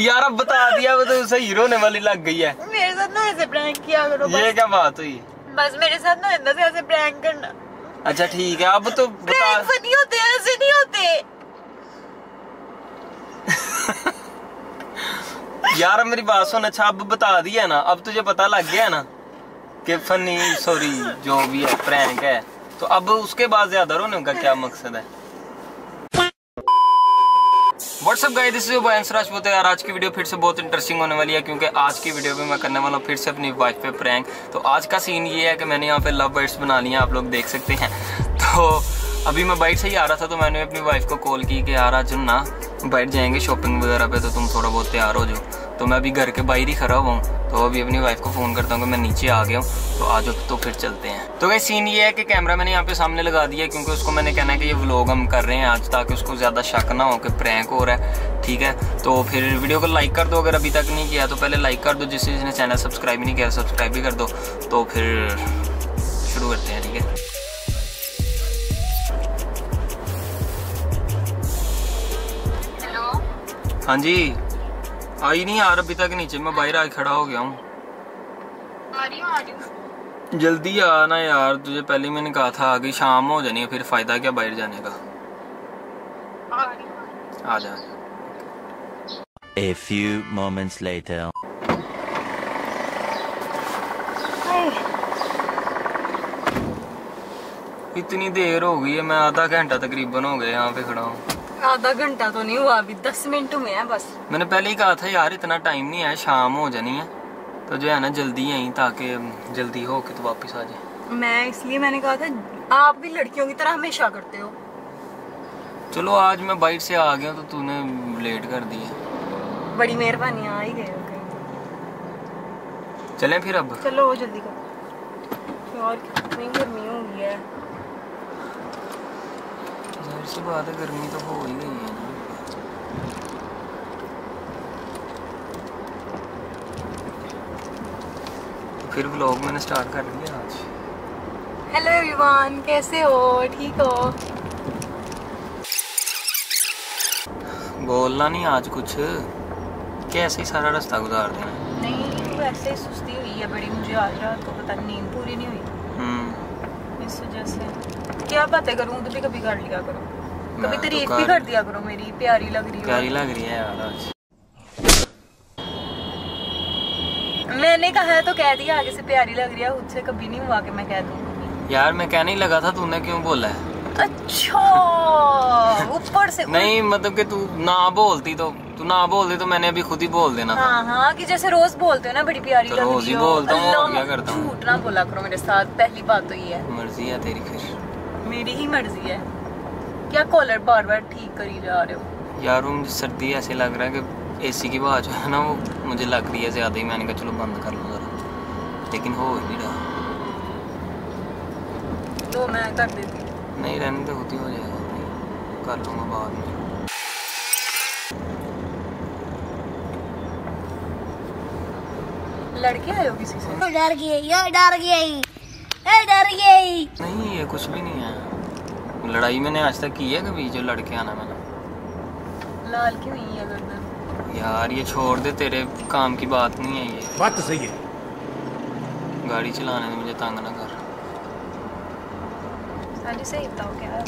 यार अब बता दिया वो तो उसे हीरो ने वाली लग गई है। मेरे साथ ना ऐसे प्रैंक किया करो। ये क्या बात हुई? बस मेरे साथ ना ऐसे प्रैंक करना। अच्छा ठीक है अब तो बता। नहीं होते ऐसे नहीं होते। यार मेरी बात सुन, अच्छा अब बता दिया ना, अब तुझे पता लग गया ना कि फनी सॉरी जो भी है प्रैंक है, तो अब उसके बाद ज्यादा रोने उनका क्या मकसद है। What's up guys, this is your boy Anas Rajput. यार आज की वीडियो फिर से बहुत इंटरेस्टिंग होने वाली है क्योंकि आज की वीडियो में मैं करने वाला हूँ फिर से अपनी वाइफ पे प्रैंक। तो आज का सीन ये है कि मैंने यहाँ पे लव बर्ड्स बना लिए हैं, आप लोग देख सकते हैं। तो अभी मैं बाइट से ही आ रहा था तो मैंने अपनी वाइफ को कॉल की कि यार आज ना बाइट जाएंगे शॉपिंग वगैरह पे, तो तुम थोड़ा बहुत तैयार हो जाओ। तो मैं अभी घर के बाहर ही खड़ा हुआ हूँ, तो अभी अपनी वाइफ को फ़ोन करता हूँ कि मैं नीचे आ गया हूँ तो आ जाओ, तो फिर चलते हैं। तो गाइस सीन ये है कि कैमरा मैंने यहाँ पे सामने लगा दिया क्योंकि उसको मैंने कहना है कि ये व्लॉग हम कर रहे हैं आज, ताकि उसको ज़्यादा शक ना हो कि प्रैंक हो रहा है। ठीक है तो फिर वीडियो को लाइक कर दो, अगर अभी तक नहीं किया तो पहले लाइक कर दो, जिससे जिसने चैनल सब्सक्राइब नहीं किया सब्सक्राइब भी कर दो। तो फिर शुरू करते हैं। ठीक है हाँ जी, आई नहीं यार अभी तक नीचे, मैं बाहर आके खड़ा हो गया हूँ। जल्दी आ ना यार, तुझे पहले मैंने कहा था आगे शाम हो जानी है, फिर फायदा क्या बाहर जाने का। आ जा। A few moments later. इतनी देर हो गई है, मैं आधा घंटा तकरीबन हो गया यहाँ पे खड़ा हूँ। आधा घंटा तो नहीं हुआ, अभी 10 मिनट में है बस। मैंने पहले ही कहा था यार इतना टाइम नहीं है, शाम हो जानी है, तो जो है ना जल्दी आई ताकि जल्दी हो के तो वापस आ जाए। मैं इसलिए मैंने कहा था, आप भी लड़कियों की तरह हमेशा करते हो। चलो आज मैं बाइट से आ गया तो तूने लेट कर दिया, बड़ी मेहरबानी। आ ही गए, चले फिर अब। चलो जल्दी करो यार, कितनी गर्मी हो गई है। ऐसी बात है गर्मी तो हो ही गई है। फिर व्लॉग मैंने स्टार्ट कर लिया आज। हेलो एवरीवन, कैसे हो? ठीक हो? बोलना नहीं आज कुछ, कैसे ही सारा रास्ता गुजार देना। नहीं वैसे सुस्ती हुई है बड़ी मुझे आज रात को, पता नहीं नींद पूरी नहीं हुई। इस वजह से क्या बातें करूं, तो भी कभी कर लिया करो, कभी तारीफ भी कर दिया करो। मेरी प्यारी लग रही हो, प्यारी लग रही है यार आज। मैंने कहा है तो कह दिया, आगे से प्यारी लग रही है, उससे कभी नहीं हुआ कि मैं कह दूं। यार मैं कहने लगा था, तूने क्यों बोला है? अच्छा ऊपर से नहीं, मतलब कि तू ना बोलती तो मैंने अभी खुद ही बोल देना था। हाँ, कि जैसे रोज बोलते हो ना बड़ी प्यारी लग रही हो। झूठ ना बोला करो मेरे साथ, पहली बात तो ये है। मर्जी है तेरी, फिर मेरी ही मर्जी है। क्या कॉलर बार बार ठीक करी जा रहे हो? यार रूम सर्दी ऐसे लग रहा है कि एसी की आवाज है ना, वो मुझे लग रही है ज्यादा ही। मैंने कहा चलो बंद कर लूँ जरा, लेकिन हो ही नहीं रहा। तो मैं कर देती। नहीं रहने तो होती, हो जाएगा, कर लूँगा बाद में। लड़के आए हो किसी से? डर गया, डर गई, डर गई। नहीं ये कुछ भी नहीं है, लड़ाई मैंने आज तक की है कभी? जो लड़के आना मैंने लाल क्यों नहीं है गर्दन? यार ये छोड़ दे, तेरे काम की बात नहीं है ये। बात तो सही है, गाड़ी चलाने में मुझे तंग ना कर। सारी सही बताओ, क्या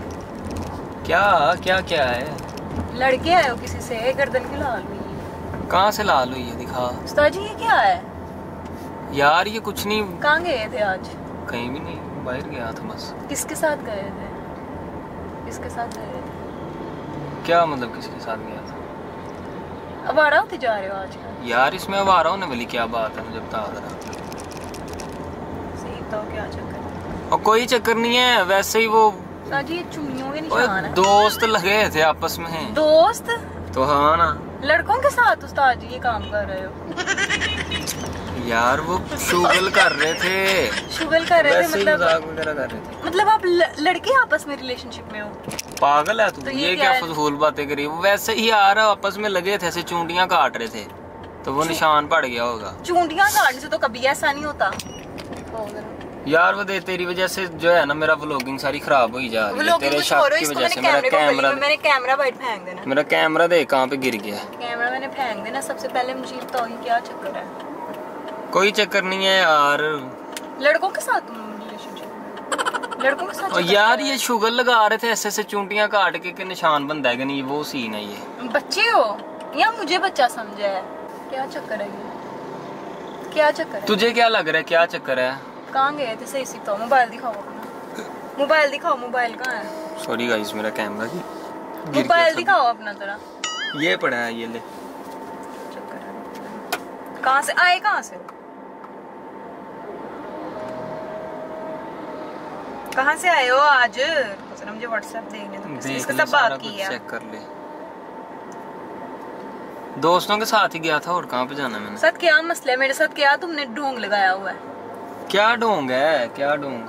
क्या क्या क्या है? लड़के आए हो किसी से? गर्दन की लाल हुई है। कहाँ से लाल हुई है दिखा? उस्ताद जी ये क्या है? यार ये कुछ नहीं। कहाँ गए थे आज? कहीं भी नहीं, बाहर गया था बस। किसके साथ गए थे? किसके साथ गए थे? क्या मतलब किसके साथ गया था? आवारा होते जा रहे हो आज। यार इसमें आवारा होने वाली क्या बात है? मुझे बता जरा। सही बताओ क्या चक्कर? और कोई चक्कर नहीं है, वैसे ही वो साजी चुनियों के निशान है। दोस्त लगे थे आपस में। दोस्त? तो हाँ ना, लड़कों के साथ। उस्ताद जी ये काम कर रहे हो? यार वो शुगल कर रहे थे। शुगल कर रहे थे मतलब आप लड़के आपस में रिलेशनशिप में हो? पागल है तू, तो ये क्या फजूल बातें करी। वैसे ही यार आपस में लगे थे, ऐसे चूंटियां काट रहे थे तो वो निशान पड़ गया होगा। चूंटियां काटने से तो कभी ऐसा नहीं होता। यार वो दे तेरी वजह से जो है ना मेरा व्लॉगिंग सारी खराब हो ही जा रही है। तेरे शॉट की वजह से मेरा कैमरा वाइट फेंक देना। मेरा कैमरा देख कहाँ पे गिर गया। कैमरा मैंने फेंक देना सबसे पहले, मुझे तो क्या चक्कर है। कोई चक्कर नहीं है यार, लड़कों के साथ यार ये शुगर लगा रहे थे ऐसे चूंटियां काट के निशान बनता है कि नहीं, वो सीन है। ये बच्चे हो या मुझे बच्चा समझा है? क्या चक्कर है, क्या चक्कर है? तुझे क्या लग रहा है क्या चक्कर है? कहाँ गए थे सही तो? मोबाइल दिखाओ अपना, मोबाइल दिखाओ, मोबाइल कहाँ है? सॉरी गाइस मेरा कैमरा की मोबाइल दिखाओ अपना जरा। ये पड़ा है, ये ले। कहाँ से आए, कहाँ से, कहाँ से आए हो आज? तो मुझे व्हाट्सएप देखने तो इसका सब बात की है। चेक कर ले, दोस्तों के साथ ही गया था और कहाँ पे जाना मैंने। साथ क्या मसला है मेरे साथ? क्या तुमने ढोंग लगाया हुआ है? क्या ढोंग है, क्या ढोंग?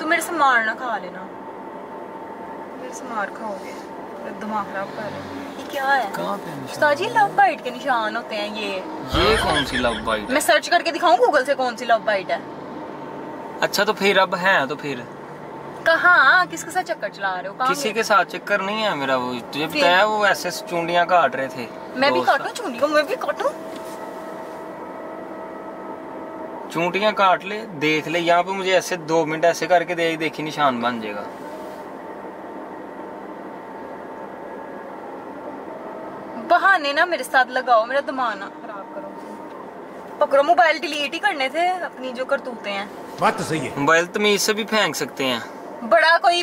तुम मेरे से मार ना खा लेना, मेरे से मार खाओगे, दिमाग खराब कर रहे हो। ये क्या है? कहाँ पे निशान? जी लव बाइट के निशान होते हैं ये कौन सी लव बाइट? मैं सर्च करके दिखाऊं गूगल से कौन सी लव बाइट है? अच्छा तो फिर अब है तो फिर कहाँ किसके साथ चक्कर चला रहे हो? किसी के साथ चक्कर नहीं है मेरा। वो तुझे पता है वो ऐसे चूंडियाँ काट रहे थे। मैं भी काटूं चूंडियों, मैं भी काटूं? चूंटियाँ काट ले, देख ले। यहाँ पे मुझे ऐसे 2 मिनट ऐसे करके देख, देखी निशान बन जाएगा। बहाने ना मेरे साथ लगाओ, मेरा दिमाग ना खराब करो। पकड़ो मोबाइल, डिलीट ही करने थे अपनी जो करतूते हैं। बात तो सही है, मोबाइल तमीज से भी फेंक सकते हैं। बड़ा कोई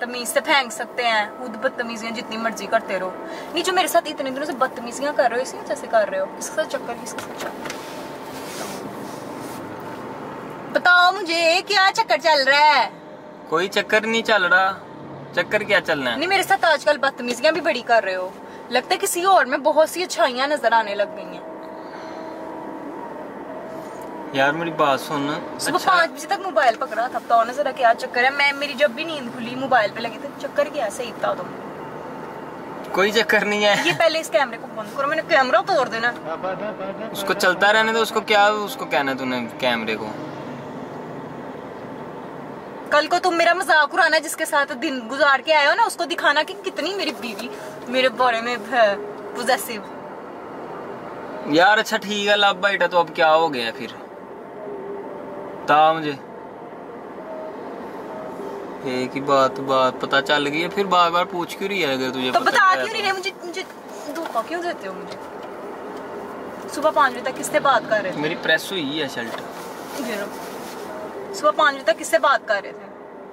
तमीज से फेंक सकते हैं, खुद बदतमीजियां जितनी मर्जी करते रहो। नहीं जो मेरे साथ इतने दिनों से बदतमीजियां कर रहे हो इसी वजह से कर रहे हो। किसके साथ चक्कर, किसके साथ चक्कर बताओ मुझे, क्या चक्कर चल रहा है? कोई चक्कर नहीं चल रहा। चक्कर क्या चलना है? नहीं मेरे साथ आजकल बदतमीजियां भी बड़ी कर रहे हो। लगता है किसी और में बहुत सी अच्छाइयां नजर आने लग गई हैं। यार मेरी बात सुन, सुबह 5 बजे तक मोबाइल पकड़ा था, बताओ ना जरा क्या चक्कर है? मैं मेरी जब भी नींद खुली मोबाइल पे लगी थी। चक्कर क्या है सही बताओ तुम? कोई चक्कर नहीं है। ये पहले इस कैमरे को बंद करो, मैंने कैमरा तोड़ देना। उसको चलता रहने दो, उसको क्या उसको कहना तूने कैमरे को। कल को तुम मेरा मजाक उड़ाना जिसके साथ दिन गुजार के आए हो ना, उसको दिखाना कि कितनी मेरी बीवी मेरे बारे में पॉजिटिव। यार अच्छा ठीक है लव बाइट है तो अब क्या हो गया फिर? मुझे एक ही बात पता चल गई है, फिर बार बार पूछ क्यों रही है? अगर तुझे तो बता क्यों रही है? मुझे मुझे धोखा क्यों देते हो? मुझे सुबह 5 बजे तक किससे बात कर रहे थे? मेरी प्रेस हुई है शर्ट। सुबह 5 बजे तक किससे बात कर रहे थे?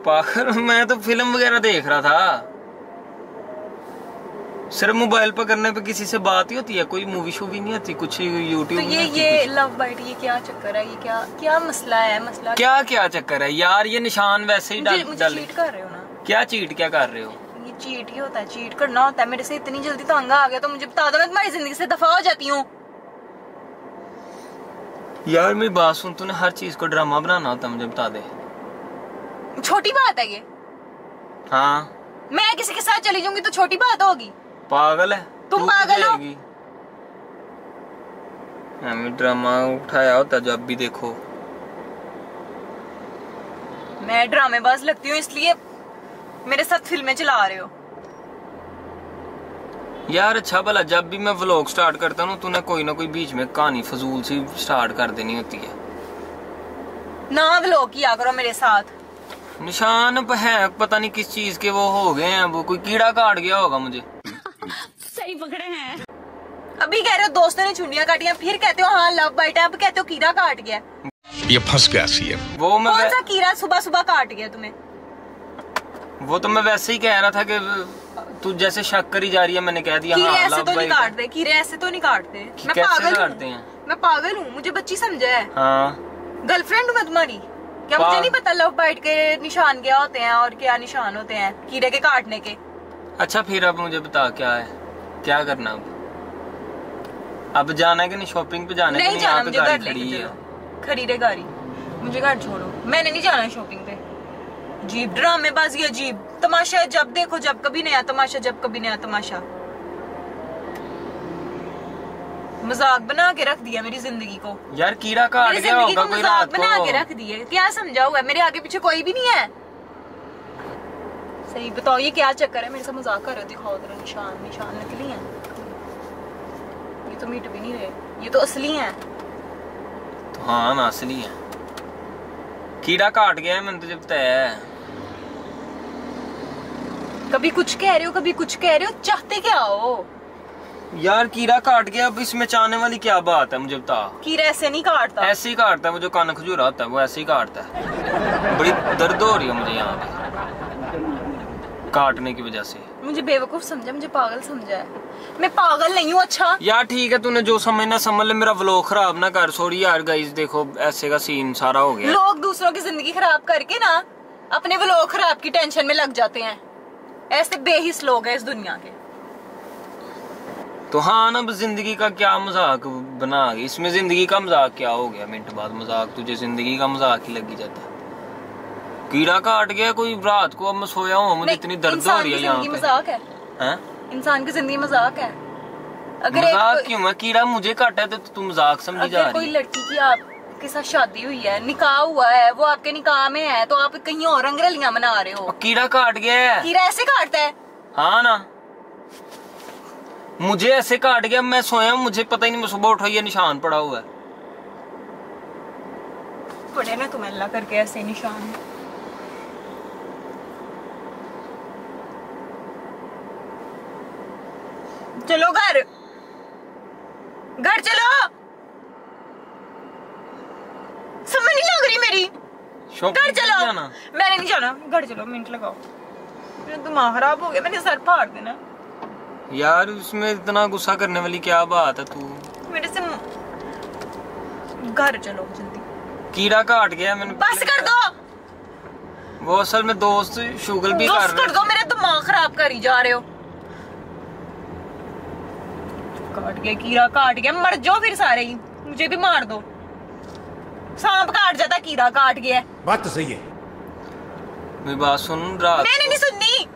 पाखर मैं तो फिल्म वगैरह देख रहा था। सिर्फ मोबाइल पर करने पे किसी से बात ही होती है, कोई मूवी शूवी नहीं होती कुछ यूट्यूब। तो ये लव बाइट ये क्या चक्कर है? ये क्या मसला है? मसला क्या चक्कर है यार? ये निशान वैसे ही डाल चीट कर रहे हो ना? क्या चीट क्या कर रहे हो? ये चीट ही होता है, चीट करना होता है। मेरे से इतनी जल्दी तंग आ गया तो मुझे बता दो, मैं तुम्हारी जिंदगी से दफा हो जाती हूँ। यार मेरी बात सुन, तूने हर चीज को ड्रामा बनाना होता है, मुझे बता दे। छोटी बात है ये? हाँ मैं किसी के साथ चली जाऊंगी तो छोटी बात होगी? पागल है तुम, पागल हो। हमें ड्रामा उठाया होता जब भी देखो। मैं ड्रामेबाज लगती हूँ इसलिए मेरे साथ फिल्में चला रहे हो। यार अच्छा भला जब भी मैं व्लॉग स्टार्ट करता हूँ तूने कोई ना कोई बीच में कहानी फजूल सी स्टार्ट कर देनी होती है। ना व्लॉग किया करो मेरे साथ। निशान है पता नहीं किस चीज के वो हो गए हैं, वो कोई कीड़ा काट गया होगा मुझे। सही पकड़े हैं। अभी कह रहे हो दोस्तों ने चूड़ियां काटी हैं, फिर कहते हो हाँ लव बाइट है, अब कहते हो कीड़ा काट गया। ये फंस गया सी है। वो मैं कौन सा कीड़ा सुबह सुबह काट गया तुम्हें? वो तो मैं वैसे ही कह रहा था कि तू जैसे शक करी जा रही है, मैंने कह दिया कीड़े ऐसे तो नहीं काटते, कीड़े ऐसे तो नहीं काटते। मैं पागल हूँ, मुझे बच्ची समझा है। गर्लफ्रेंड हूँ मैं तुम्हारी क्या? मुझे नहीं पता लव बाइट के निशान क्या होते हैं और क्या निशान होते हैं कीड़े के काटने के। अच्छा फिर अब मुझे बता क्या है, क्या करना अब जाना है कि नहीं? शॉपिंग पे जाना नहीं, जाना मुझे घर ले खरीदे गाड़ी, मुझे घर छोड़ो, मैंने नहीं जाना शॉपिंग पे। अजीब ड्रामेबाजी, अजीब तमाशा, जब देखो जब कभी नया तमाशा, जब कभी नया तमाशा। मजाक बना के रख दिया मेरी जिंदगी को यार, कीड़ा काट गया होगा कोई रात को। बना के रख दिए, क्या समझाऊंगा, मेरे आगे पीछे कोई भी नहीं है। सही बताओ ये क्या चक्कर है, मेरे साथ मजाक कर रहे हो। दिखाओ उधर निशान, निशान नकली है, ये तो मिट भी नहीं रहे, ये तो असली है। तो हाँ ना असली है, कीड़ा काट गया है, मैंने तुझे बताया है। कभी कुछ कह रहे हो कभी कुछ कह रहे हो, चाहते क्या हो यार। कीड़ा काट गया, अब इसमें चाहने वाली क्या बात है, मुझे बता। कीड़ा ऐसे नहीं काटता, ऐसे ही काटता है, वो जो कान खजूरा होता है वो ऐसे ही काटता है। बड़ी दर्द हो रही है मुझे यहाँ पे काटने की वजह से। मुझे बेवकूफ समझा, मुझे पागल समझा है, मैं पागल नहीं हूँ। अच्छा यार ठीक है, तूने जो समझना समझ ले, मेरा व्लॉग खराब ना कर। सॉरी यार गाइस, देखो ऐसे का सीन सारा हो गया। लोग दूसरों की जिंदगी खराब करके ना अपने व्लॉग खराब की टेंशन में लग जाते हैं, ऐसे बेहिस लोग हैं इस दुनिया के। तो हाँ ना, बस जिंदगी का क्या मजाक बना, इसमें जिंदगी का मजाक क्या हो गया। मिनट बाद मजाक, तुझे जिंदगी का मजाक ही लगी जाता है। कीड़ा काट गया कोई रात को, अब मैं सोया हूँ, मुझे इतनी दर्द हो रही है यहाँ पे। मजाक है, इंसान की जिंदगी मजाक है। अगर मजाक क्यों है, कीड़ा मुझे काटा तो तू मजाक समझी जा रही है। कोई लड़की की आपके साथ शादी हुई है, निकाह हुआ है, वो आपके निकाह में है, तो आप कहीं और रंगरलियाँ मना रहे हो। कीड़ा काट गया, कीड़ा ऐसे काटता है। हाँ ना, मुझे ऐसे काट गया, मैं सोया हूँ, मुझे पता ही नहीं, मैं सुबह उठा ये निशान पड़ा हुआ है। पड़े ना तुम अल्लाह करके ऐसे निशान। चलो घर, घर चलो। समझ नहीं लग रही मेरी, घर चलो। मैंने नहीं जाना, घर चलो। मिनट लगाओ, मेरा दिमाग खराब हो गया, मैंने सर फाड़ देना यार। उसमें इतना गुस्सा करने वाली क्या बात है, तू मेरे से घर चलो जल्दी। कीड़ा काट गया, मैंने बस कर दो। वो असल में दोस्त शुगर भी कर रहे हो, मेरा दिमाग खराब करी जा रहे हो। काट गया, कीड़ा काट गया, मर जाओ फिर सारे ही, मुझे भी मार दो। सांप काट जाता, कीड़ा काट गया। बात तो सही है, मेरी बात सुन। मैंने नहीं सुननी।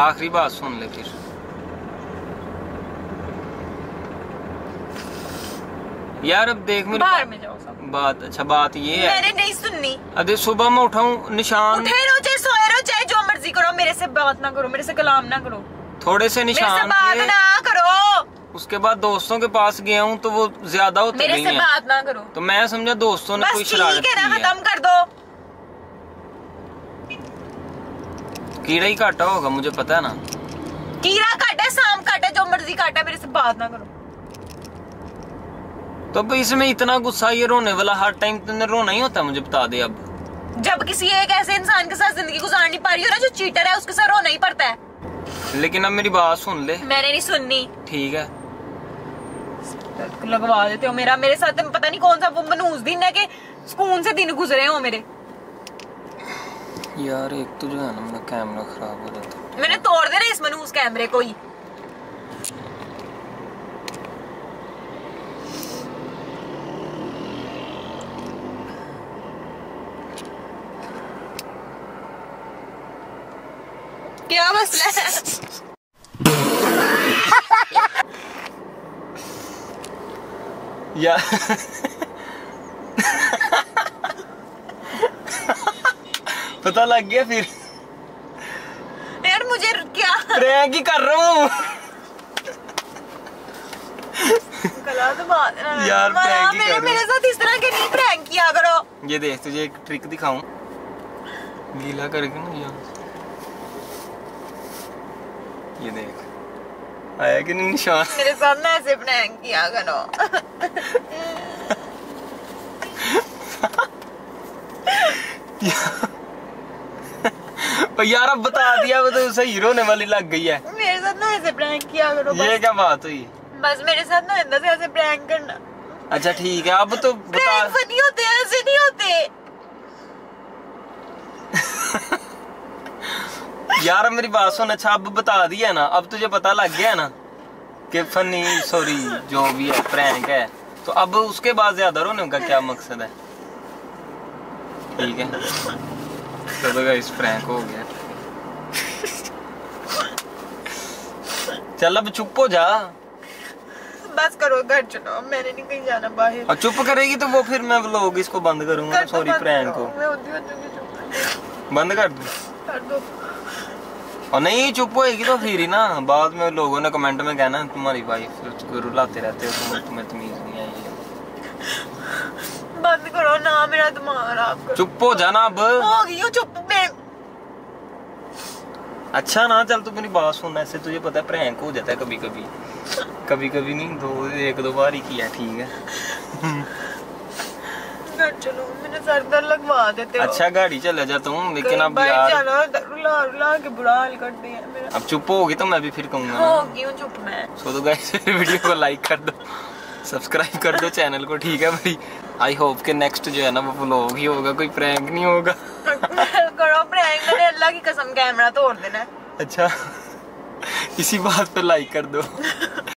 आखिरी बात सुन ले फिर। यार अब देख मेरी बाहर में जाओ सब। बात अच्छा बात ये है, मैंने नहीं सुननी। अरे सुबह मैं उठाऊं निशान, उठे रहो चाहे सोए रहो चाहे जो मर्जी करो, मेरे से बात ना करो, मेरे से कलाम ना करो, थोड़े से निशान मेरे से बात ना करो। उसके बाद दोस्तों के पास गया हूँ तो वो ज्यादा होते मेरे से बात ना करो, तो मैं समझा दोस्तों ने कोई शरारत की है। खत्म कर दो, कीड़ा ही काटा होगा, मुझे पता है ना। कीड़ा काटा, सांप काटा, जो मर्जी काटा, मेरे से बात ना करो। तो इसमें इतना गुस्सा, ये रोने वाला हर टाइम तुमने रोना ही होता है, मुझे बता दे। अब जब किसी एक ऐसे इंसान के साथ जिंदगी गुजार नहीं पा रही हो ना, जो चीटर है, उसके साथ रोना ही पड़ता है। लेकिन अब मेरी बात सुन ले। मैंने नहीं सुननी। ठीक है, लगवा देते हो मेरा, मेरे साथ पता नहीं कौन सा वो मनूस दिन है कि सुकून से दिन गुजरे हो मेरे। यार एक तो जो है ना मेरा कैमरा खराब हो जाता है, मैंने तोड़ देना इस मनूस कैमरे को ही। क्या मसला है? यार पता लग गया फिर। यार मुझे क्या प्रैंक ही कर रहा हूँ यार, मेरे साथ इस तरह के नहीं प्रैंक किया करो। ये देख तुझे एक ट्रिक दिखाऊं, गीला करके ना यार, ये देख आया कि नहीं निशान। मेरे साथ ना ऐसे प्रैंक किया करो यार। अब बता दिया वो तो सही, रोने वाली लग गई है। मेरे साथ ना ऐसे प्रैंक किया करो। ये क्या बात हुई, बस मेरे साथ ना ऐसे प्रैंक करना। अच्छा ठीक है, अब तो बता। फनी होते हैं, ऐसे नहीं होते यार मेरी बात सुन। अच्छा अब बता दिया ना, अब तुझे पता लग गया ना कि फनी सॉरी जो भी है प्रैंक है, तो अब उसके बाद ज्यादा रोने का क्या मकसद है। ठीक है तो गाइस, प्रैंक हो गया चल अब चुप हो जा, बस करो, घर चलो, मैंने नहीं कहीं जाना बाहर। और चुप करेगी तो वो फिर मैं व्लॉग इसको बंद करूंगा, सॉरी प्रैंक को बंद कर दो। और नहीं चुप होएगी तो फिर ही ना बाद में लोगों ने कमेंट में कहना तुम्हारी वाइफ को रुलाते रहते हो, तुम्हें तमीज नहीं आई। बंद करो ना, मेरा दिमाग खराब। चुप हो जाना अब, हो गई हो चुप मैं। अच्छा ना चल तू मेरी बात सुन, ऐसे तुझे पता है प्रैंक हो जाता है कभी कभी, कभी कभी नहीं, दो एक दो बार ही किया ठीक है। चलो मैंने सर दर्द लगवा देते। अच्छा गाड़ी चला जाता हूँ, लेकिन अब रुला रुला के बुरा हाल कर दिया मेरा। अब चुप होगी तो मैं भी फिर कहूँगा क्यों चुप मैं। सो तो गाइस वीडियो को लाइक कर दो, सब्सक्राइब कर दो चैनल को, ठीक है भाई। आई होप के नेक्स्ट जो है ना वो व्लॉग ही होगा, कोई प्रैंक नहीं होगा। करो प्रैंक, मैंने अल्लाह की कसम कैमरा तोड़ देना है। अच्छा इसी बात पे लाइक कर दो।